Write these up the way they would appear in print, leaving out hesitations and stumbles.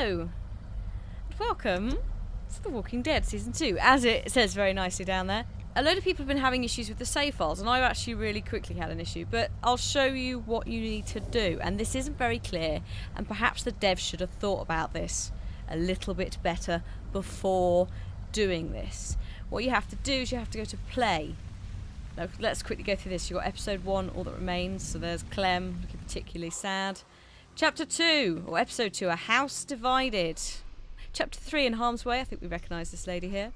Hello and welcome to The Walking Dead Season 2. As it says very nicely down there, a load of people have been having issues with the save files, and I've actually really quickly had an issue, but I'll show you what you need to do. And this isn't very clear, and perhaps the devs should have thought about this a little bit better before doing this. What you have to do is you have to go to play. Now, let's quickly go through this. You've got episode 1, all that remains, so there's Clem, looking particularly sad. Chapter 2, or episode 2, A House Divided. Chapter 3, In Harm's Way, I think we recognise this lady here.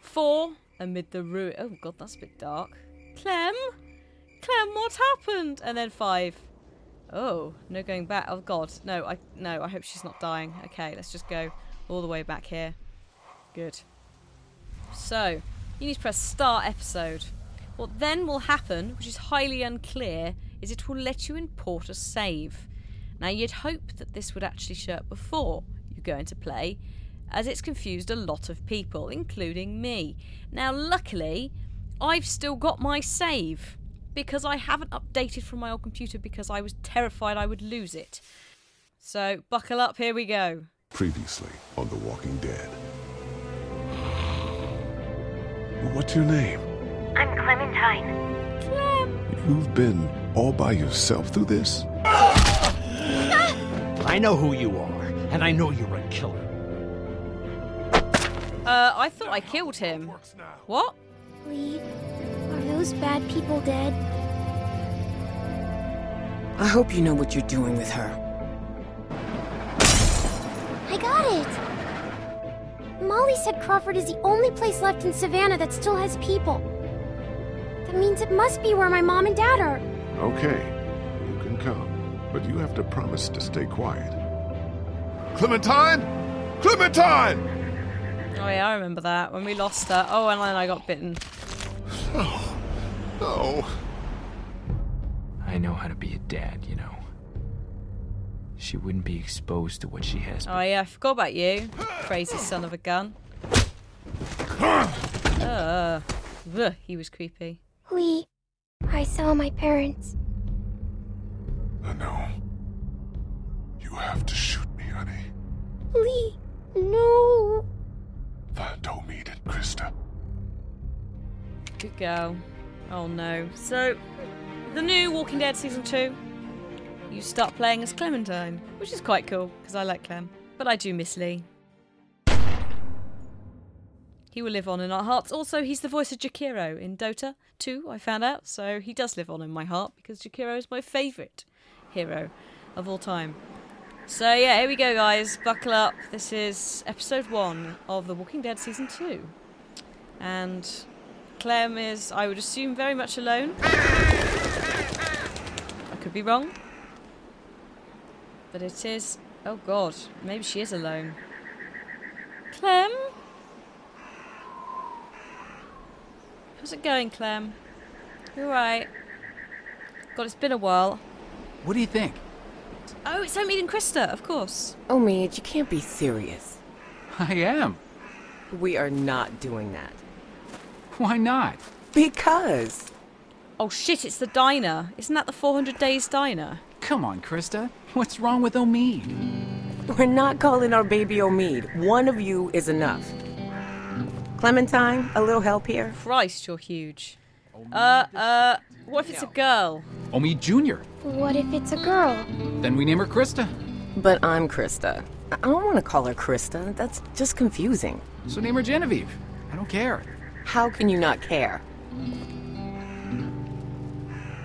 4, Amid the Ruin. Oh god, that's a bit dark. Clem? Clem, what happened? And then 5. Oh, no going back. Oh god, no, I hope she's not dying. Okay, let's just go all the way back here. Good. So, you need to press start episode. What then will happen, which is highly unclear, is it will let you import a save. Now, you'd hope that this would actually show up before you go into play, as it's confused a lot of people, including me. Now, luckily, I've still got my save, because I haven't updated from my old computer because I was terrified I would lose it. So, buckle up, here we go. Previously on The Walking Dead. What's your name? I'm Clementine. Clem! You've been all by yourself through this? I know who you are, and I know you're a killer. I thought I killed him. What? Lee, are those bad people dead? I hope you know what you're doing with her. I got it! Molly said Crawford is the only place left in Savannah that still has people. That means it must be where my mom and dad are. Okay, you can come. But you have to promise to stay quiet. Clementine! Clementine! Oh yeah, I remember that. When we lost her. Oh, and then I got bitten. Oh. Oh. I know how to be a dad, you know. She wouldn't be exposed to what she has been. Oh yeah, I forgot about you. Crazy son of a gun. He was creepy. Lee, I saw my parents. No. You have to shoot me, honey. Lee, no. Find Omid and Christa. Good girl. Oh no. So, the new Walking Dead Season 2, you start playing as Clementine, which is quite cool, because I like Clem. But I do miss Lee. He will live on in our hearts. Also, he's the voice of Jakiro in Dota 2, I found out, so he does live on in my heart, because Jakiro is my favourite hero of all time. So yeah, here we go guys, buckle up. This is episode 1 of The Walking Dead Season 2. And Clem is, I would assume, very much alone. I could be wrong. But it is, oh god, maybe she is alone. Clem? How's it going, Clem? You alright? God, it's been a while. What do you think? Oh, it's Omid and Christa, of course. Omid, you can't be serious. I am. We are not doing that. Why not? Because. Oh shit, it's the diner. Isn't that the 400 Days Diner? Come on, Christa. What's wrong with Omid? We're not calling our baby Omid. One of you is enough. Clementine, a little help here? Christ, you're huge. What if it's a girl? Omid Jr. What if it's a girl? Then we name her Christa. But I'm Christa. I don't want to call her Christa. That's just confusing. So name her Genevieve. I don't care. How can you not care?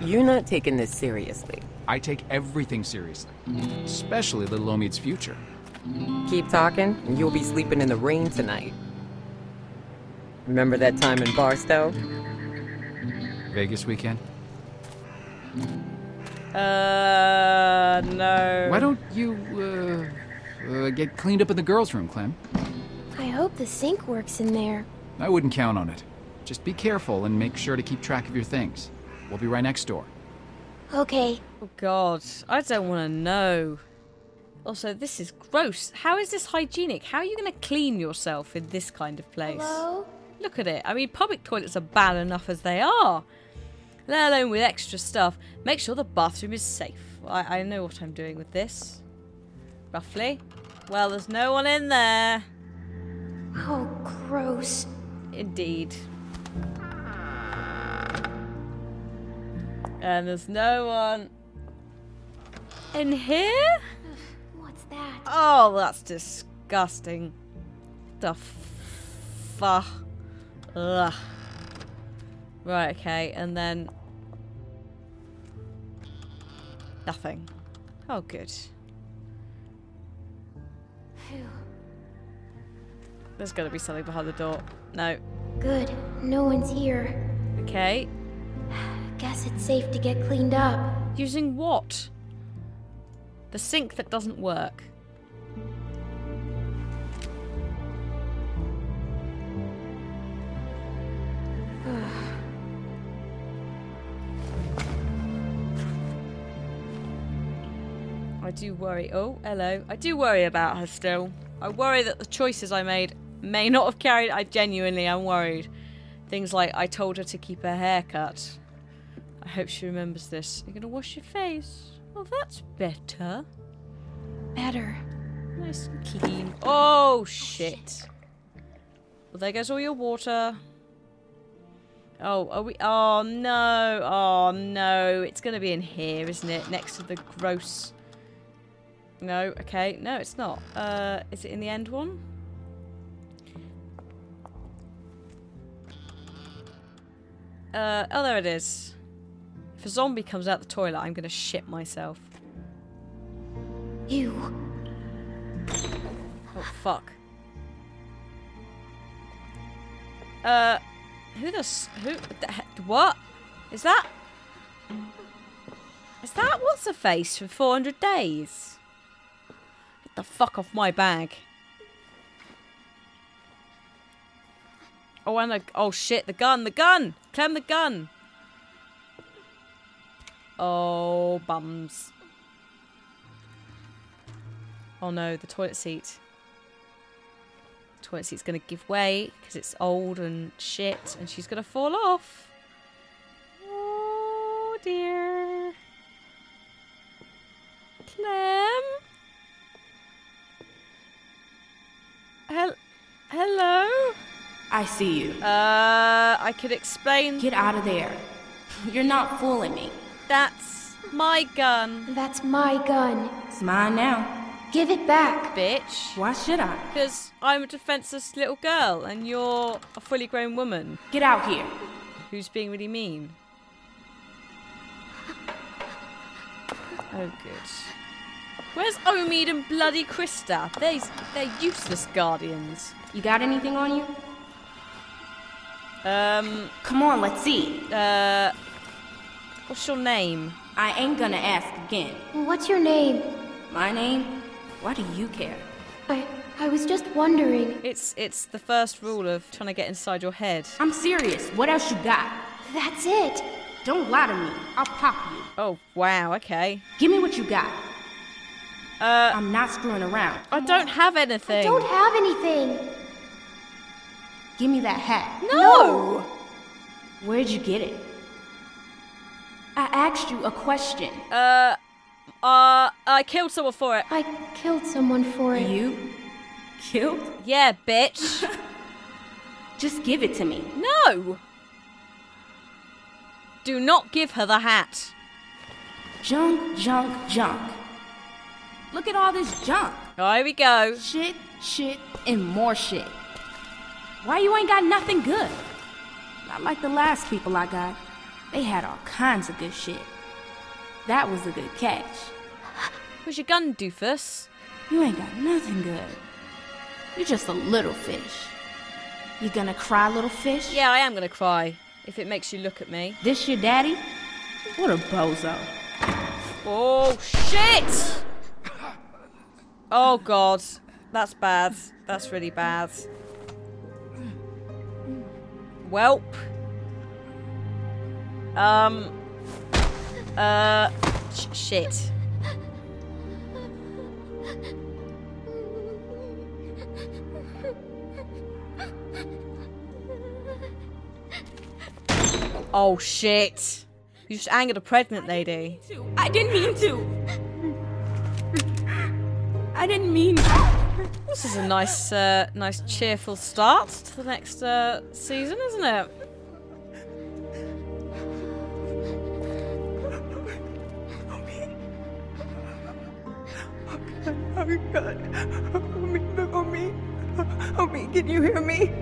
You're not taking this seriously. I take everything seriously. Especially little Omid's future. Keep talking, and you'll be sleeping in the rain tonight. Remember that time in Barstow? Vegas weekend? No. Why don't you, get cleaned up in the girls' room, Clem? I hope the sink works in there. I wouldn't count on it. Just be careful and make sure to keep track of your things. We'll be right next door. Okay. Oh, God. I don't want to know. Also, this is gross. How is this hygienic? How are you going to clean yourself in this kind of place? Hello? Look at it. I mean, public toilets are bad enough as they are, let alone with extra stuff. Make sure the bathroom is safe. I know what I'm doing with this. Roughly. Well, there's no one in there. Oh, gross. Indeed. And there's no one in here? What's that? Oh, that's disgusting. The fuck. Ugh. Right, okay, and then nothing. Oh, good. Phew. There's gotta be something behind the door. No. Good. No one's here. Okay. Guess it's safe to get cleaned up. Using what? The sink that doesn't work. I do worry. Oh, hello. I do worry about her still. I worry that the choices I made may not have carried. I genuinely am worried. Things like I told her to keep her hair cut. I hope she remembers this. You're gonna wash your face. Well, that's better. Better. Nice and clean. Oh, shit. Oh, shit. Well, there goes all your water. Oh, are we? Oh, no. Oh, no. It's gonna be in here, isn't it? Next to the gross. No, okay. No, it's not. Is it in the end one? Oh, there it is. If a zombie comes out the toilet, I'm gonna shit myself. Ew. Oh, fuck. What? Is that? Is that what's a face for 400 days? Get the fuck off my bag. Oh, and oh shit, the gun, the gun! Clem the gun! Oh, bums. Oh no, the toilet seat. The toilet seat's going to give way because it's old and shit and she's going to fall off. Oh dear. Clem? Hello? I see you. I could explain. Get out of there. You're not fooling me. That's my gun. That's my gun. It's mine now. Give it back, bitch. Why should I? Because I'm a defenseless little girl and you're a fully grown woman. Get out here. Who's being really mean? Oh, good. Where's Omid and bloody Christa? They're useless guardians. You got anything on you? Come on, let's see. What's your name? I ain't gonna ask again. What's your name? My name? Why do you care? I was just wondering. It's the first rule of trying to get inside your head. I'm serious. What else you got? That's it. Don't lie to me. I'll pop you. Oh, wow. Okay. Give me what you got. I'm not screwing around. I don't have anything. I don't have anything. Give me that hat. No! Where'd you get it? I asked you a question. I killed someone for it. I killed someone for it. You? Killed? Yeah, bitch. Just give it to me. No! Do not give her the hat. Junk, junk, junk. Look at all this junk. Oh, here we go. Shit, shit, and more shit. Why you ain't got nothing good? Not like the last people I got. They had all kinds of good shit. That was a good catch. Where's your gun, doofus? You ain't got nothing good. You're just a little fish. You gonna cry, little fish? Yeah, I am gonna cry. If it makes you look at me. This your daddy? What a bozo. Oh, shit! Oh, God. That's bad. That's really bad. Welp. Shit. Oh, shit. You just angered a pregnant lady. I didn't mean to. I didn't mean to. mean. This is a nice, nice cheerful start to the next season, isn't it? Oh God, Omid, can you hear me?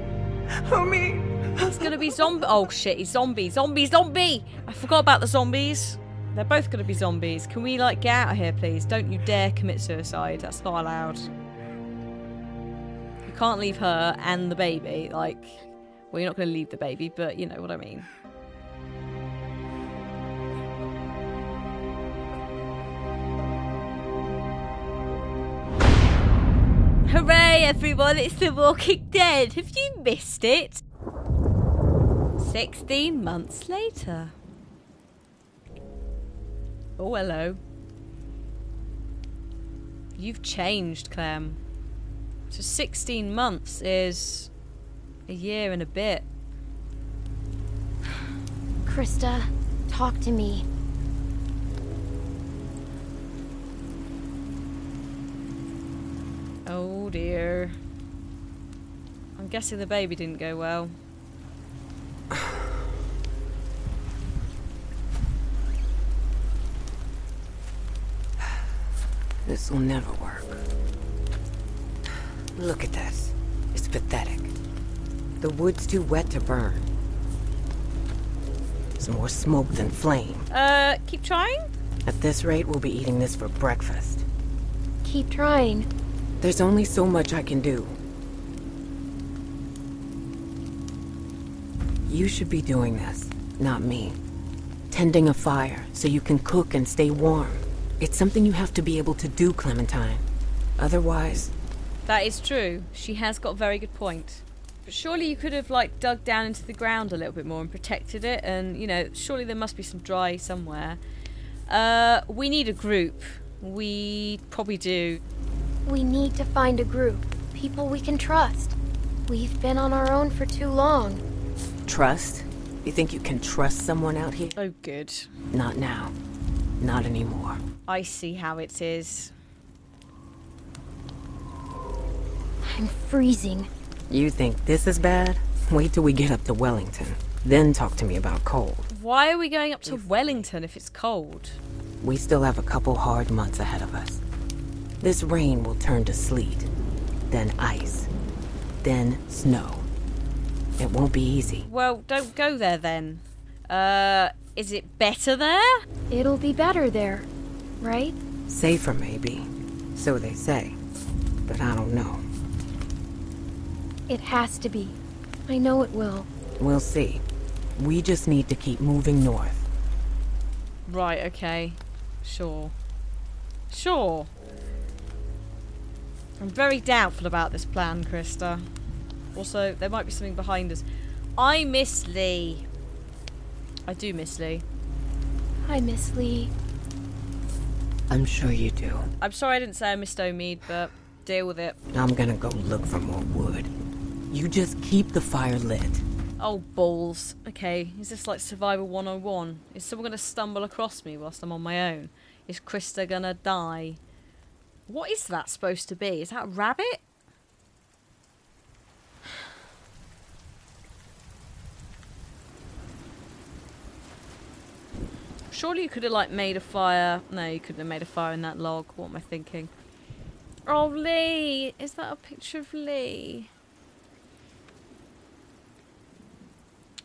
Omid. It's gonna be zombie. Oh shit, he's zombie, zombie. I forgot about the zombies. They're both gonna be zombies. Can we like get out of here, please? Don't you dare commit suicide. That's not allowed. You can't leave her and the baby. Like, well, you're not gonna leave the baby, but you know what I mean. Hooray everyone, it's The Walking Dead. Have you missed it? 16 months later. Oh, hello. You've changed, Clem. So 16 months is a year and a bit. Christa, talk to me. Oh dear. I'm guessing the baby didn't go well. This will never work. Look at this. It's pathetic. The wood's too wet to burn. It's more smoke than flame. Keep trying? At this rate, we'll be eating this for breakfast. Keep trying. There's only so much I can do. You should be doing this, not me. Tending a fire so you can cook and stay warm. It's something you have to be able to do, Clementine. Otherwise... That is true. She has got a very good point. But surely you could have, like, dug down into the ground a little bit more and protected it. And, you know, surely there must be some dry somewhere. We need a group. We probably do. We need to find a group. People we can trust. We've been on our own for too long. Trust? You think you can trust someone out here? Oh, good. Not now. Not anymore. I see how it is. I'm freezing. You think this is bad? Wait till we get up to Wellington. Then talk to me about cold. Why are we going up to Wellington if it's cold? We still have a couple hard months ahead of us. This rain will turn to sleet, then ice, then snow. It won't be easy. Well, don't go there then. Is it better there? It'll be better there, right? Safer maybe, so they say, but I don't know. It has to be. I know it will. We'll see. We just need to keep moving north. Right, okay. Sure. Sure. I'm very doubtful about this plan, Christa. Also, there might be something behind us. I miss Lee. I do miss Lee. I miss Lee. I'm sure you do. I'm sorry I didn't say I missed Omid, but deal with it. I'm gonna go look for more wood. You just keep the fire lit. Oh, balls. Okay, is this like Survivor 101? Is someone gonna stumble across me whilst I'm on my own? Is Christa gonna die? What is that supposed to be? Is that a rabbit? Surely you could have, like, made a fire. No, you couldn't have made a fire in that log. What am I thinking? Oh, Lee! Is that a picture of Lee?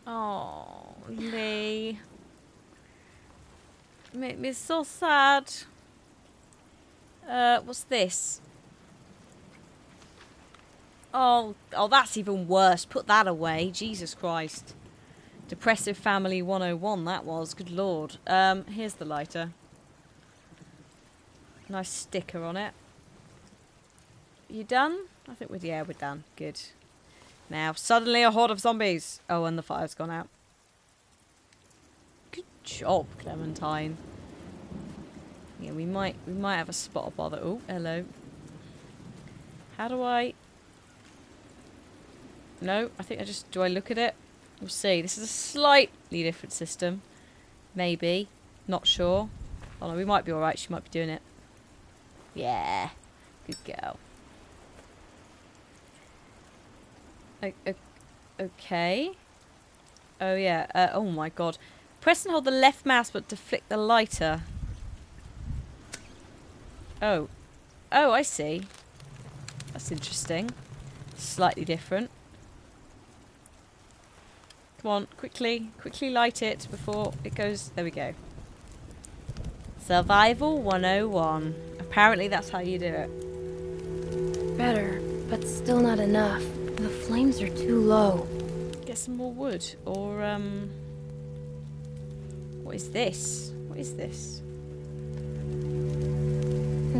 Oh, Lee. Make me so sad. What's this? Oh, that's even worse. Put that away. Jesus Christ. Depressive Family 101, that was. Good lord. Here's the lighter. Nice sticker on it. You done? I think we're, yeah, we're done. Good. Now, suddenly a horde of zombies. Oh, and the fire's gone out. Good job, Clementine. Yeah, we might have a spot of bother. Oh, hello. How do I... No, I think I just... Do I look at it? We'll see. This is a slightly different system. Maybe. Not sure. Oh, no, we might be alright. She might be doing it. Yeah. Good girl. Okay. Oh yeah. Oh my god. Press and hold the left mouse button to flick the lighter. Oh. Oh, I see. That's interesting. Slightly different. Come on, quickly. Quickly light it before it goes... There we go. Survival 101. Apparently that's how you do it. Better, but still not enough. The flames are too low. Get some more wood, or what is this? What is this?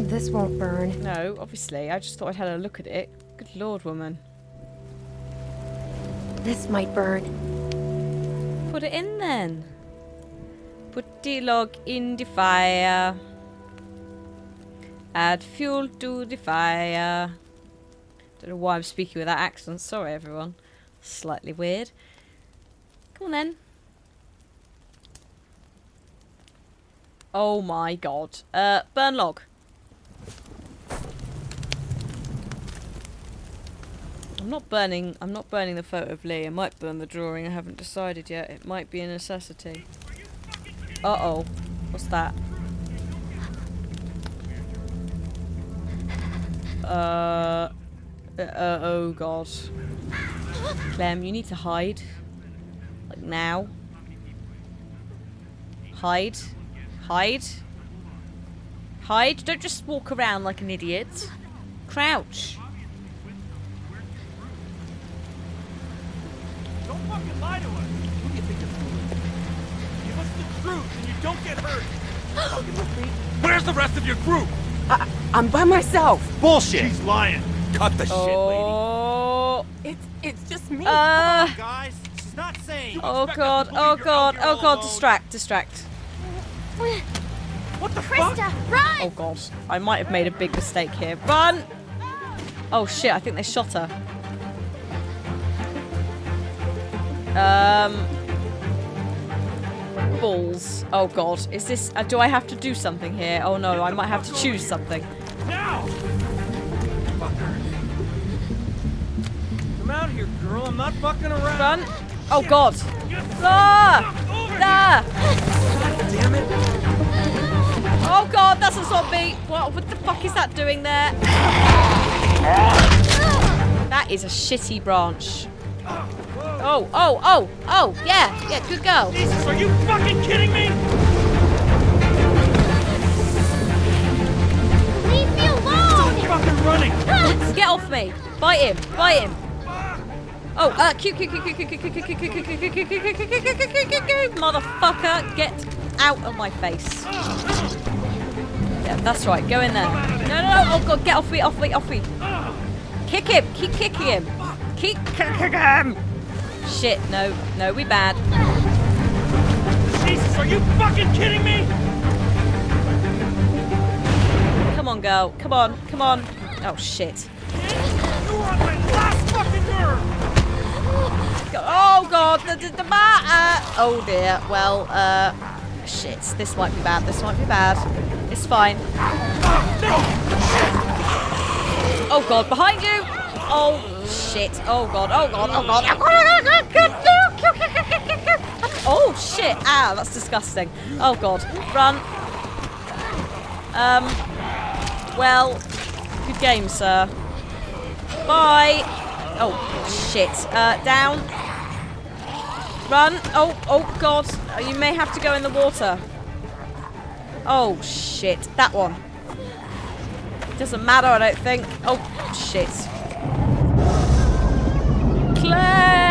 This won't burn. No, obviously. I just thought I'd had a look at it. Good lord, woman. This might burn. Put it in then. Put the log in the fire. Add fuel to the fire. Don't know why I'm speaking with that accent. Sorry, everyone. Slightly weird. Come on then. Oh my god. Burn log. I'm not burning the photo of Lee. I might burn the drawing. I haven't decided yet. It might be a necessity. Uh-oh. What's that? Oh god. Clem, you need to hide. Like now. Hide. Hide. Hide. Don't just walk around like an idiot. Crouch. Fucking lie to us! Who do you think you're fooling? Give us the truth and you don't get hurt! Fucking with me? Where's the rest of your group? I'm by myself! Bullshit! She's lying! Cut the shit, lady! It's just me! Come on, guys! She's not saying! Oh god, oh god, oh god, distract! What the fuck? Christa, run! Oh god, I might have made a big mistake here. Run! Oh shit, I think they shot her. Balls. Oh god. Is this... do I have to do something here? Oh no, I might have to choose something. Now! Fucker. Come out here, girl. I'm not fucking around. Run. Oh god. Ah! God damn it. Oh god, that's a zombie. What the fuck is that doing there? That is a shitty branch. Oh, yeah, good go. Jesus, are you fucking kidding me? Leave me alone! Stop fucking running! Get off me! Bite him! Oh, motherfucker, get out of my face. Yeah, that's right, go in there. No, oh god, get off me. Keep kicking him! Shit, no, we bad. Jesus, are you fucking kidding me? Come on, girl. Come on. Oh, shit. You are my last fucking nerve! Oh, God. Oh, dear. Well, shit. This might be bad. It's fine. Oh, God. Behind you! Oh, shit. Oh god. Oh shit. Ah, that's disgusting. Oh god. Run. Well, good game, sir. Bye. Oh shit. Down. Run. Oh god. You may have to go in the water. Oh shit. That one. Doesn't matter, I don't think. Oh shit. Play.